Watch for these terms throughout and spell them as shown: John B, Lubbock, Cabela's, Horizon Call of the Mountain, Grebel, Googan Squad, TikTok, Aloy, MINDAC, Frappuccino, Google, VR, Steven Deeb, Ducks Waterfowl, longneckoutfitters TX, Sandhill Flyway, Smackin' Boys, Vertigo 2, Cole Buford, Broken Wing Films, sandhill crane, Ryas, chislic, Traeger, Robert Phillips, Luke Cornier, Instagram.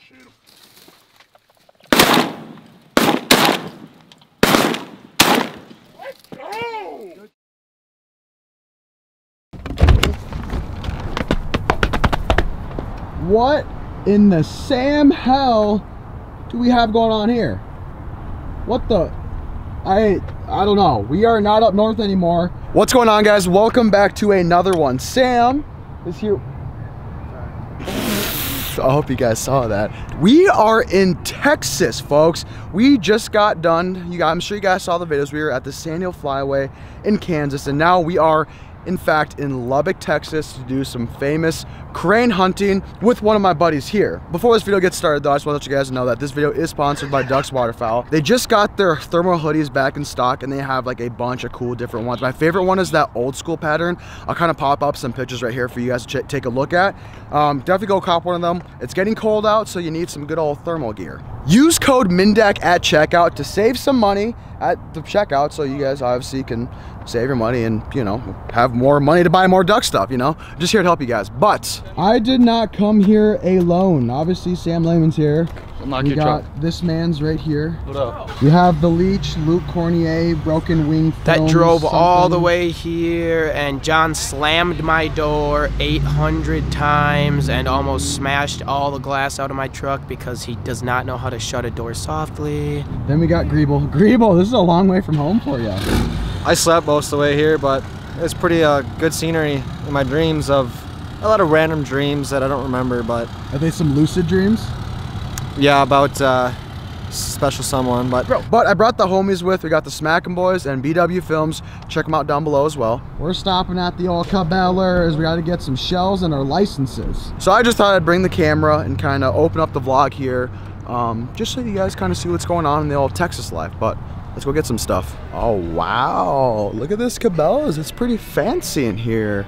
shoot them. Let's go! Good. What in the Sam hell do we have going on here? What the... I don't know. We are not up north anymore. What's going on, guys? Welcome back to another one. Sam is here. I hope you guys saw that. We are in Texas, folks. We just got done. I'm sure you guys saw the videos. We were at the Sandhill Flyway in Kansas, and now we are, in fact, in Lubbock, Texas to do some famous crane hunting with one of my buddies here. Before this video gets started, though, I just want to let you guys know that this video is sponsored by Ducks Waterfowl. They just got their thermal hoodies back in stock, and they have like a bunch of cool different ones. My favorite one is that old school pattern. I'll kind of pop up some pictures right here for you guys to take a look at. Definitely go cop one of them. It's getting cold out, so you need some good old thermal gear. Use code MINDAC at checkout to save some money at the checkout, so you guys obviously can save your money and, you know, have more money to buy more duck stuff, you know? I'm just here to help you guys. But I did not come here alone. Obviously, Sam Lehman's here. We got truck. This man's right here. What up? You have the Leech, Luke Cornier, Broken Wing Films, that drove something all the way here, and John slammed my door 800 times and almost smashed all the glass out of my truck because he does not know how to shut a door softly. Then we got Grebel. Grebel, this is a long way from home for you. I slept most of the way here, but it's pretty good scenery in my dreams of a lot of random dreams that I don't remember, but... Are they some lucid dreams? Yeah, about special someone, but I brought the homies with. We got the Smackin' Boys and BW Films. Check them out down below as well. We're stopping at the old Cabela's. We got to get some shells and our licenses. So I just thought I'd bring the camera and kind of open up the vlog here, just so you guys kind of see what's going on in the old Texas life. But let's go get some stuff. Oh wow! Look at this Cabela's. It's pretty fancy in here.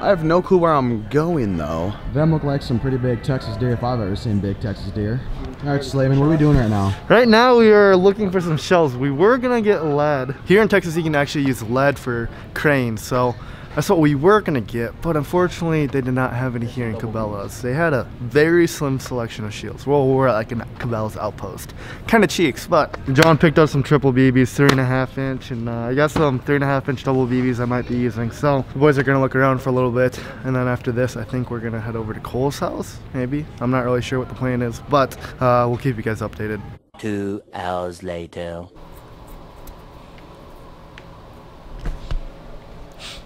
I have no clue where I'm going, though. Them look like some pretty big Texas deer, if I've ever seen big Texas deer. All right, Slavin, what are we doing right now? Right now, we are looking for some shells. We were gonna get lead. Here in Texas, you can actually use lead for cranes, so that's what we were gonna get, but unfortunately, they did not have any here in Cabela's. They had a very slim selection of shields. Well, we're at like a Cabela's outpost. Kinda cheeks, but John picked up some triple BBs, 3.5 inch, and I got some 3.5 inch double BBs I might be using, so the boys are gonna look around for a little bit, and then after this, I think we're gonna head over to Cole's house, maybe. I'm not really sure what the plan is, but we'll keep you guys updated. 2 hours later.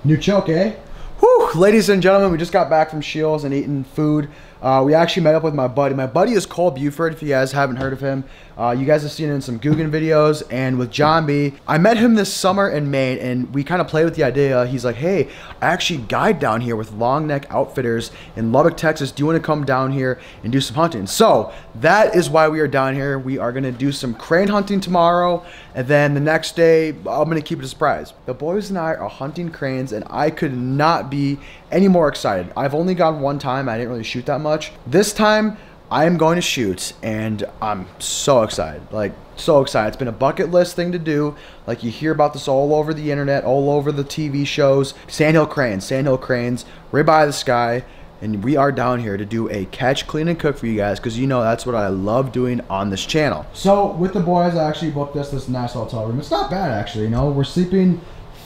New choke, eh? Whew, ladies and gentlemen, we just got back from Shields and eating food. We actually met up with my buddy. My buddy is Cole Buford, if you guys haven't heard of him. You guys have seen him in some Guggen videos and with John B. I met him this summer in Maine, and we kind of played with the idea. He's like, hey, I actually guide down here with Long Neck Outfitters in Lubbock, Texas. Do you want to come down here and do some hunting? So that is why we are down here. We are going to do some crane hunting tomorrow, and then the next day, I'm going to keep it a surprise. The boys and I are hunting cranes, and I could not be any more excited. I've only gone one time. I didn't really shoot that much. This time, I am going to shoot, and I'm so excited. Like, so excited. It's been a bucket list thing to do. Like, you hear about this all over the internet, all over the TV shows. Sandhill cranes, right by the sky. And we are down here to do a catch, clean, and cook for you guys, because you know that's what I love doing on this channel. So, with the boys, I actually booked us this nice hotel room. It's not bad, actually. You know, we're sleeping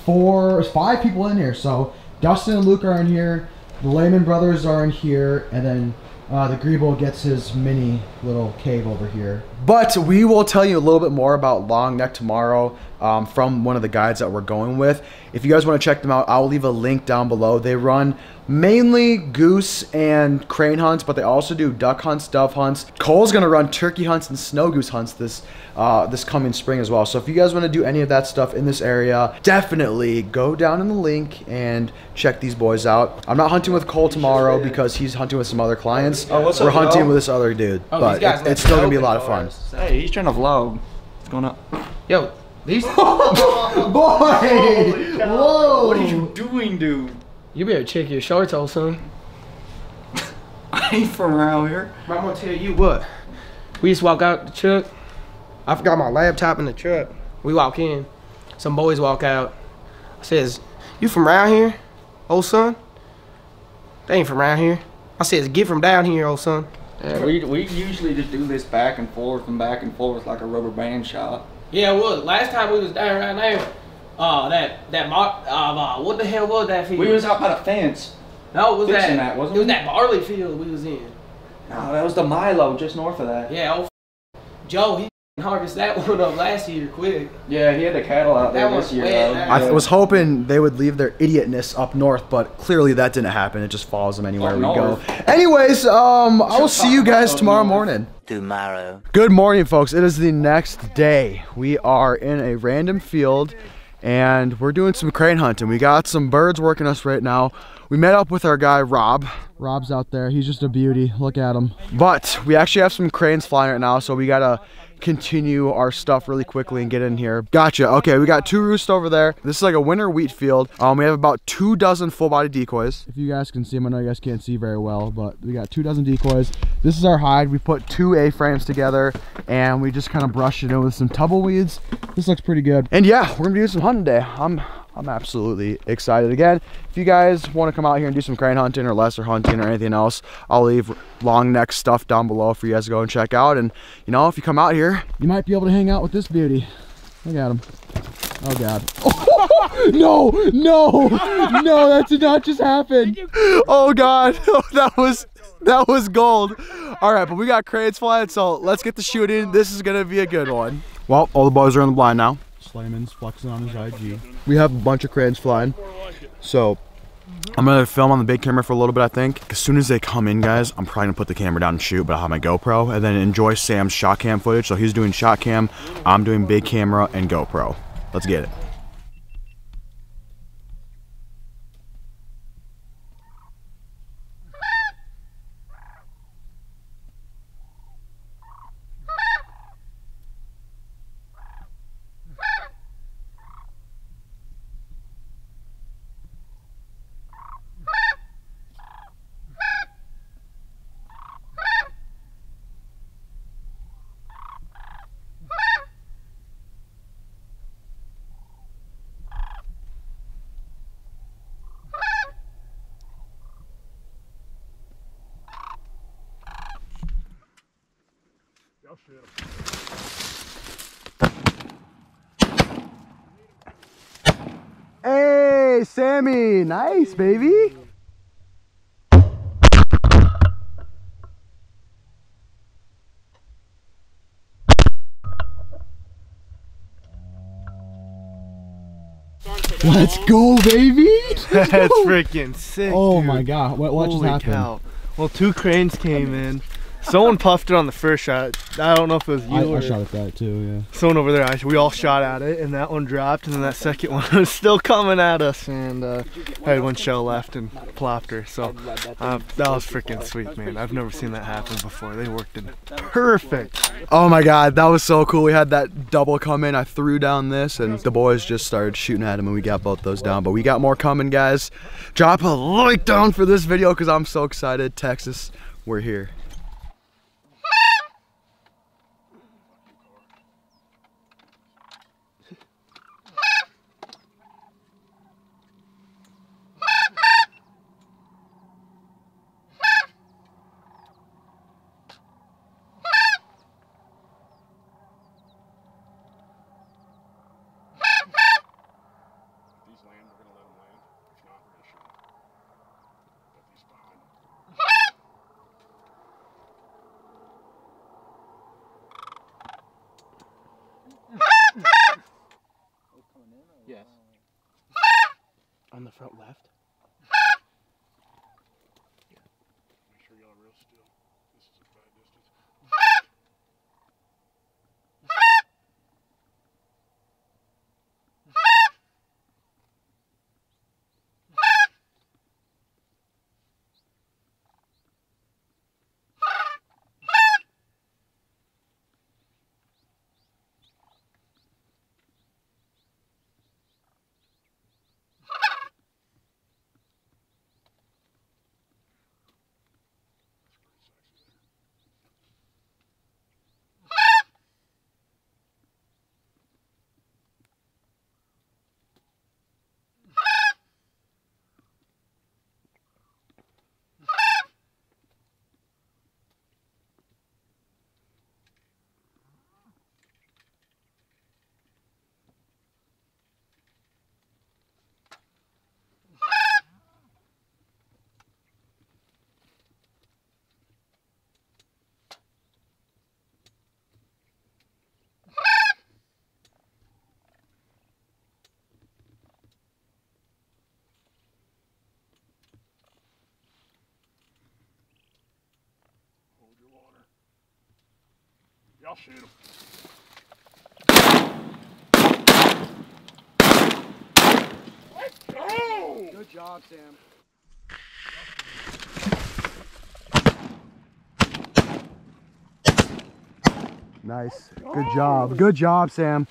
five people in here. So, Dustin and Luke are in here. The Lehman brothers are in here, and then the Grebel gets his mini little cave over here. But we will tell you a little bit more about Long Neck tomorrow from one of the guides that we're going with. If you guys want to check them out, I'll leave a link down below. They run mainly goose and crane hunts, but they also do duck hunts, dove hunts. Cole's going to run turkey hunts and snow goose hunts this coming spring as well. So if you guys want to do any of that stuff in this area, definitely go down in the link and check these boys out. I'm not hunting with Cole tomorrow because he's hunting with some other clients. Oh, we're hunting with this other dude, but it's still going to be a lot of fun. Hey, he's trying to vlog. What's going on? Yo, these... Boy! Whoa! What are you doing, dude? You better check your shorts out, son. I ain't from around here. But I'm gonna tell you what. We just walk out the truck. I forgot my laptop in the truck. We walk in. Some boys walk out. I says, you from around here, old son? They ain't from around here. I says, get from down here, old son. Yeah, we usually just do this back and forth and back and forth like a rubber band shot. Yeah, well, last time we was down right there, what the hell was that field? We was out by the fence. No, it was that wasn't it? It was that barley field we was in. No, that was the Milo just north of that. Yeah, old Joe, he harvested that one up last year quick. Yeah, he had the cattle out there this year. I was hoping they would leave their idiotness up north, but clearly that didn't happen. It just follows them anywhere we go. Anyways, I will see you guys tomorrow morning. Good morning, folks. It is the next day. We are in a random field, and we're doing some crane hunting. We got some birds working us right now. We met up with our guy, Rob. Rob's out there. He's just a beauty. Look at him. But we actually have some cranes flying right now, so we got to continue our stuff really quickly and get in here. Gotcha. Okay, we got two roosts over there. This is like a winter wheat field. We have about 2 dozen full-body decoys. If you guys can see them, I know you guys can't see very well, but we got 2 dozen decoys. This is our hide. We put 2 A-frames together, and we just kind of brushed it in with some tumbleweeds. This looks pretty good. And yeah, we're going to do some hunting today. I'm absolutely excited. Again, if you guys want to come out here and do some crane hunting or lesser hunting or anything else, I'll leave long neck stuff down below for you guys to go and check out. And you know, if you come out here, you might be able to hang out with this beauty. Look at him. Oh God. Oh, no, that did not just happen. Oh God, that was gold. All right, but we got cranes flying, so let's get the shooting. This is gonna be a good one. Well, all the boys are on the blind now. Slayman's flexing on his IG. We have a bunch of cranes flying, so I'm gonna film on the big camera for a little bit, I think. As soon as they come in, guys, I'm probably gonna put the camera down and shoot, but I'll have my GoPro and then enjoy Sam's shot cam footage. So he's doing shot cam, I'm doing big camera and GoPro. Let's get it. Hey, Sammy, nice baby. Let's go, baby. Let's go. That's freaking sick. Oh dude. My God, what just happened? Cow. Well, 2 cranes came in. Someone puffed it on the first shot. I don't know if it was you or I shot at that too, yeah. Someone over there, we all shot at it, and that one dropped, and then that second one was still coming at us, and I had one shell left and plopped her. So that was freaking sweet, man. I've never seen that happen before. They worked in perfect. Oh my God, that was so cool. We had that double come in. I threw down this, and the boys just started shooting at him, and we got both those down. But we got more coming, guys. Drop a like down for this video, because I'm so excited. Texas, we're here. On the front left? Yeah. Make sure y'all are real still. This is a bad distance. I'll shoot him. Let's go! Good job, Sam. Nice. Good job. Good job, Sam.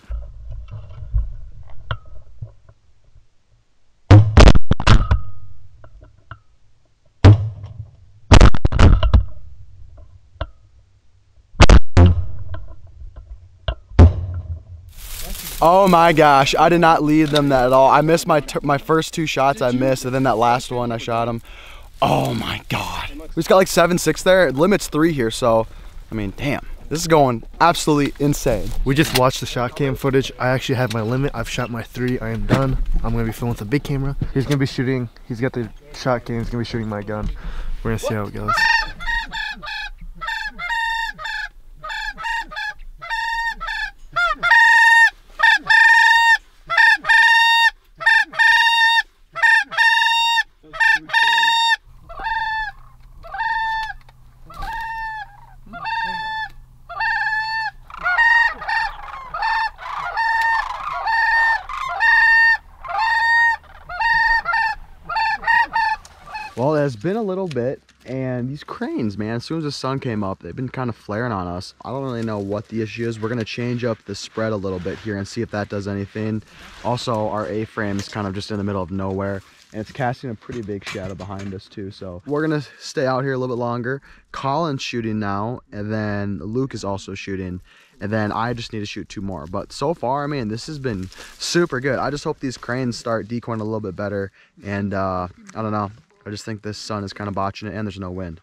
Oh my gosh, I did not lead them that at all. I missed my first two shots I missed, and then that last one I shot him. Oh my God. We just got like 7-6 there. It limits 3 here, so, I mean, damn. This is going absolutely insane. We just watched the shot cam footage. I actually have my limit. I've shot my 3. I am done. I'm gonna be filming with the big camera. He's gonna be shooting. He's got the shot cam. He's gonna be shooting my gun. We're gonna see how it goes. Well, it's been a little bit, and these cranes, man, as soon as the sun came up, they've been kind of flaring on us. I don't really know what the issue is. We're going to change up the spread a little bit here and see if that does anything. Also, our A-frame is kind of just in the middle of nowhere, and it's casting a pretty big shadow behind us too. So we're going to stay out here a little bit longer. Colin's shooting now, and then Luke is also shooting. And then I just need to shoot 2 more. But so far, man, this has been super good. I just hope these cranes start decoying a little bit better. And I don't know. I just think this sun is kind of botching it, and there's no wind.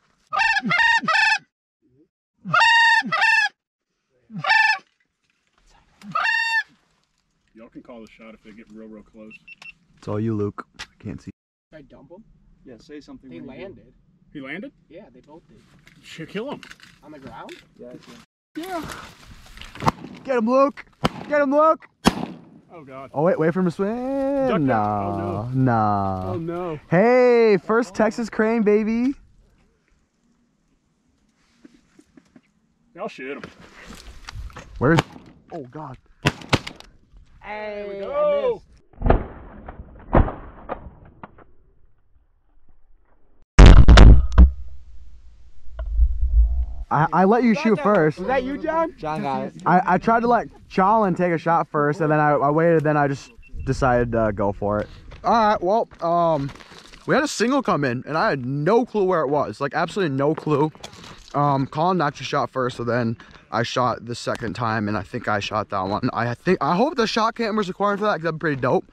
Y'all can call the shot if they get real close. It's all you, Luke. I can't see. Should I dump him? Yeah, say something. They landed. He landed? Yeah, they both did. You should kill him. On the ground? Yeah, I see him. Yeah. Get him, Luke. Get him, Luke. Oh God. Oh wait for him to swim. Duck, nah. Oh, no. Nah. Oh no. Hey, first Texas crane, baby. I'll shoot him. Where's? Oh God. Hey, there we go. I let you shoot first. Was that you, John? John got it. I tried to let Challen take a shot first, and then I waited, then I just decided to go for it. All right, well, we had a single come in, and I had no clue where it was. Like, absolutely no clue. Colin knocked a shot first, so then I shot the second time, and I think I shot that one. I hope the shot camera's required for that, because that'd be pretty dope.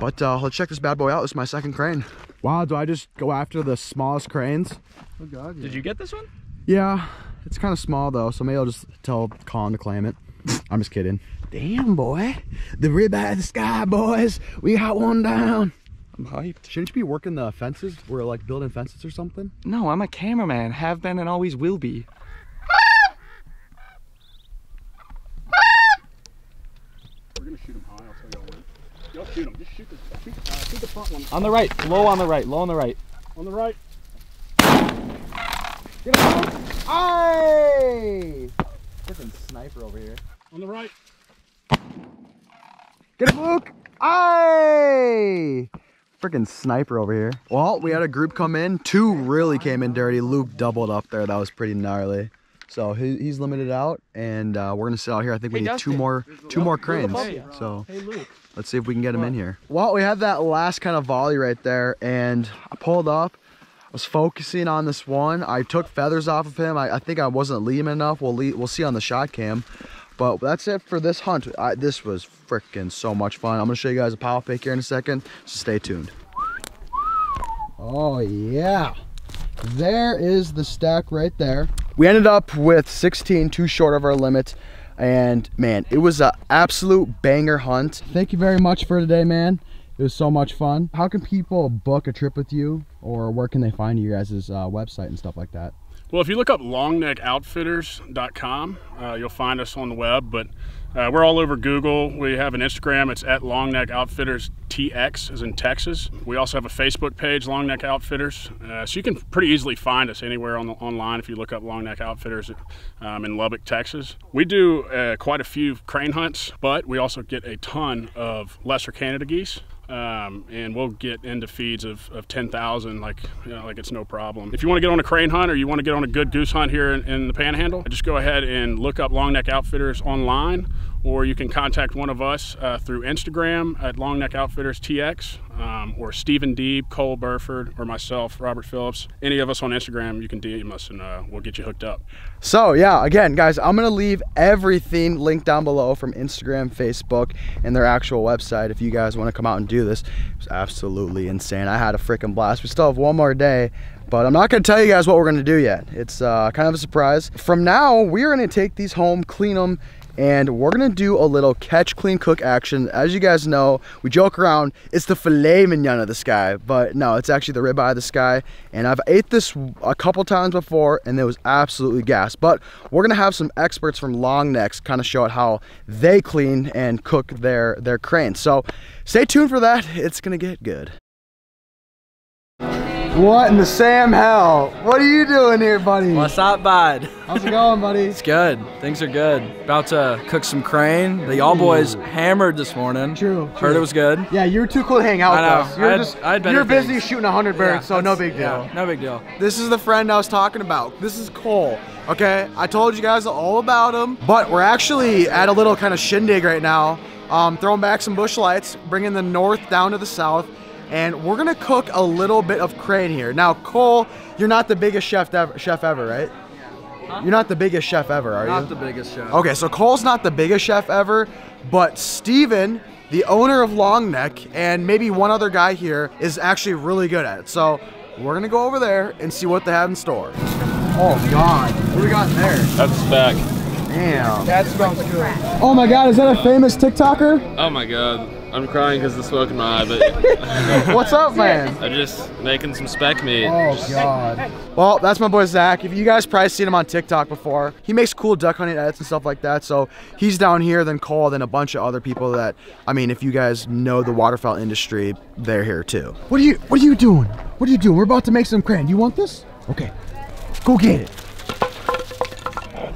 But let's check this bad boy out. This is my second crane. Wow, do I just go after the smallest cranes? Oh, God, yeah. Did you get this one? Yeah, it's kind of small though, so maybe I'll just tell Colin to claim it. I'm just kidding. Damn, boy. The rib out of the sky, boys. We got one down. I'm hyped. Shouldn't you be working the fences? We're like building fences or something? No, I'm a cameraman. Have been and always will be. We're going to shoot him high. I'll tell y'all when. Y'all shoot him. Just shoot the front one. On the right. Low on the right. Low on the right. On the right. Get him! Hey! Different sniper over here. On the right. Get him, Luke! Hey! Freaking sniper over here. Well, we had a group come in. 2 really came in dirty. Luke doubled up there. That was pretty gnarly. So he's limited out, and we're gonna sit out here. I think we need 2 more cranes. So let's see if we can get him in here. Well, we had that last kind of volley right there, and I pulled up. I was focusing on this one. I took feathers off of him. I think I wasn't leading enough. We'll see on the shot cam. But that's it for this hunt. This was freaking so much fun. I'm gonna show you guys a power pick here in a second, so stay tuned. Oh yeah, there is the stack right there. We ended up with 16, too short of our limit. And man, it was an absolute banger hunt. Thank you very much for today, man. It was so much fun. How can people book a trip with you, or where can they find you guys' website and stuff like that? Well, if you look up longneckoutfitters.com, you'll find us on the web, but We're all over Google. We have an Instagram. It's at longneckoutfitters TX, as in Texas. We also have a Facebook page, Long Neck Outfitters. So you can pretty easily find us anywhere on online if you look up Long Neck Outfitters in Lubbock, Texas. We do quite a few crane hunts, but we also get a ton of lesser Canada geese. And we'll get into feeds of 10,000 like it's no problem. If you want to get on a crane hunt or you want to get on a good goose hunt here in the Panhandle, just go ahead and look up Long Neck Outfitters online, or you can contact one of us through Instagram at longneckoutfitters TX, or Steven Deeb, Cole Buford, or myself, Robert Phillips. Any of us on Instagram, you can DM us and we'll get you hooked up. So yeah, again guys, I'm gonna leave everything linked down below from Instagram, Facebook, and their actual website if you guys want to come out and do this. It was absolutely insane. I had a freaking blast. We still have one more day, but I'm not gonna tell you guys what we're gonna do yet. It's kind of a surprise. From now, we're gonna take these home, clean them, and we're gonna do a little catch, clean, cook action. As you guys know, we joke around, it's the filet mignon of the sky, but no, it's actually the ribeye of the sky. And I've ate this a couple times before and it was absolutely gas. But we're gonna have some experts from Long Necks kind of show it how they clean and cook their cranes. So stay tuned for that, it's gonna get good. What in the Sam hell? What are you doing here, buddy? What's up, bud? How's it going, buddy? It's good. Things are good. About to cook some crane. The y'all boys hammered this morning. True. Heard it was good. Yeah, you were too cool to hang out with us. You're busy shooting 100 birds, so no big deal. Yeah, no big deal. This is the friend I was talking about. This is Cole. Okay, I told you guys all about him, but we're actually at a little kind of shindig right now. Throwing back some bush lights, bringing the north down to the south. And we're gonna cook a little bit of crane here. Now, Cole, you're not the biggest chef ever, right? Huh? You're not the biggest chef ever, are you? Not the biggest chef. Okay, so Cole's not the biggest chef ever, but Steven, the owner of Long Neck, and maybe one other guy here, is actually really good at it. So we're gonna go over there and see what they have in store. Oh God, what do we got in there? That's back. Damn. That smells good. Oh my God, is that a famous TikToker? Oh my God. I'm crying because of the smoke in my eye, but... What's up, man? I'm just making some speck meat. Oh, God. Well, that's my boy, Zach. If you guys probably seen him on TikTok before. He makes cool duck hunting edits and stuff like that, so he's down here, then Cole, then a bunch of other people that, I mean, if you guys know the waterfowl industry, they're here, too. What are you doing? What are you doing? We're about to make some crane. You want this? Okay. Go get it.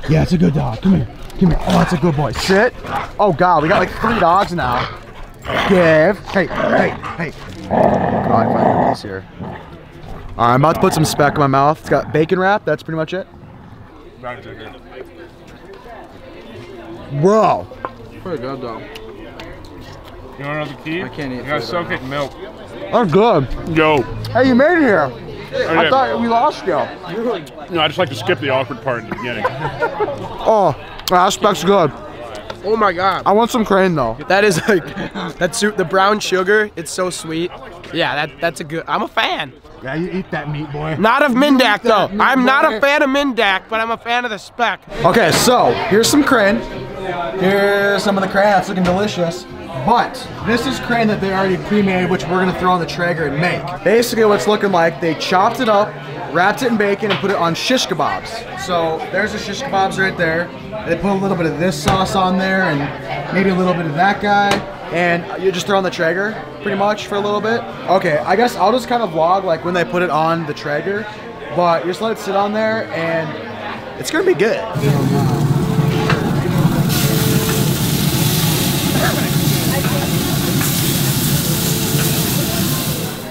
Yeah, it's a good dog. Come here. Come here. Oh, that's a good boy. Sit. Oh, God. We got like 3 dogs now. Give. Hey, hey, hey. Oh, God, I find this here. All right, I'm about to put some speck in my mouth. It's got bacon wrap. That's pretty much it. Bro. Pretty good, though. You want another key? I can't eat it. You gotta soak it in milk. That's good. Yo. Hey, you made it here. I thought we lost you. No, I just like to skip the awkward part in the beginning. Oh, that speck's good. Oh my God. I want some crane though. That is like, that's the brown sugar. It's so sweet. Yeah, that's a good, I'm a fan. Yeah, you eat that meat, boy. Not of Mindak though. I'm not a fan of Mindak, but I'm a fan of the speck. Okay, so here's some crane. Here's some of the crane that's looking delicious. But this is crane that they already pre-made, which we're gonna throw on the Traeger and make. Basically what's looking like, they chopped it up, wrapped it in bacon and put it on shish kebabs. So there's the shish kebabs right there. They put a little bit of this sauce on there and maybe a little bit of that guy. And you just throw on the Traeger pretty much for a little bit. Okay, I guess I'll just kind of vlog like when they put it on the Traeger, but you just let it sit on there and it's gonna be good.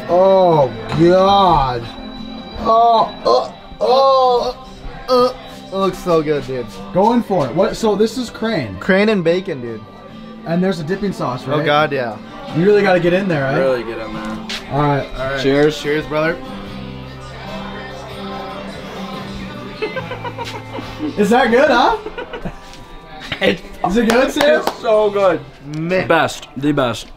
Oh God. It looks so good, dude. Going for it. What? So this is crane. Crane and bacon, dude. And there's a dipping sauce, right? Oh God, yeah. You really gotta get in there, right? Really get in there. All right. All right. Cheers, cheers, brother. Is that good, huh? Is it good, Sam? It's so good. Man. Best. The best.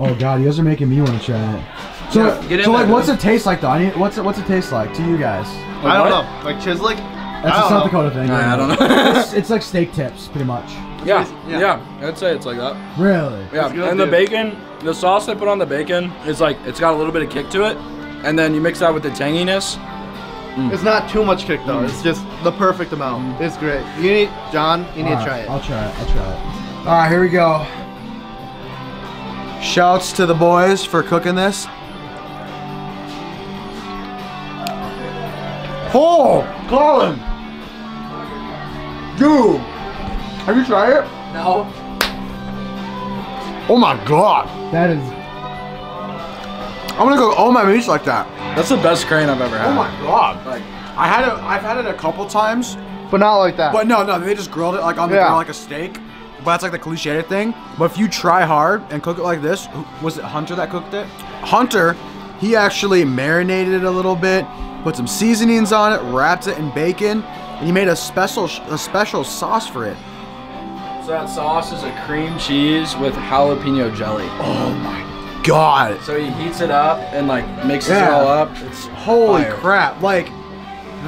Oh God, you guys are making me want to try it. So, yeah, so like, what's it taste like, though? I mean, what's it taste like to you guys? Like, I don't know. Like chislic? That's a South Dakota thing. I don't know. It's like steak tips, pretty much. Yeah. Yeah, I'd say it's like that. Really? Yeah. Good, and dude. The bacon, the sauce they put on the bacon is like, it's got a little bit of kick to it, and then you mix that with the tanginess. Mm. It's not too much kick though. Mm. It's just the perfect amount. Mm. It's great. You need, John, you need to try it. I'll try it. Alright, here we go. Shouts to the boys for cooking this. Oh, Colin! Dude! Have you tried it? No. Oh my god! That is... I'm gonna cook all my meats like that. That's the best crane I've ever had. Oh my god! Like, I've had it a couple times. But not like that. But no, they just grilled it like on the grill like a steak. But that's like the cliche thing. But if you try hard and cook it like this, was it Hunter that cooked it? Hunter, he actually marinated it a little bit, put some seasonings on it, wrapped it in bacon, and he made a special sauce for it. So that sauce is a cream cheese with jalapeno jelly. Oh my god. So he heats it up and like mixes it all up. It's holy crap. Like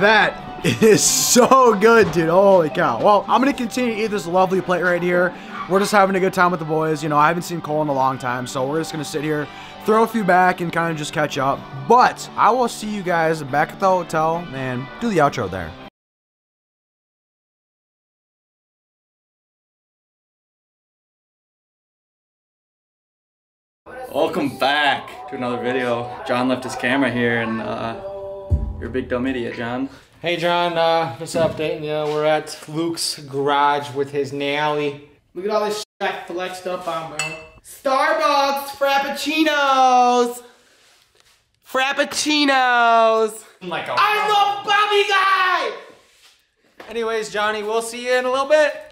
that. It is so good, dude. Holy cow. Well, I'm going to continue to eat this lovely plate right here. We're just having a good time with the boys. You know, I haven't seen Cole in a long time, so we're just going to sit here, throw a few back, and kind of just catch up. But I will see you guys back at the hotel and do the outro there. Welcome back to another video. John left his camera here, and you're a big dumb idiot, John. Hey John, just updating you. We're at Luke's garage with his Nally. Look at all this shit I flexed up on, bro. Starbucks Frappuccinos! Frappuccinos! Like a I'm the Bobby guy! Anyways, Johnny, we'll see you in a little bit.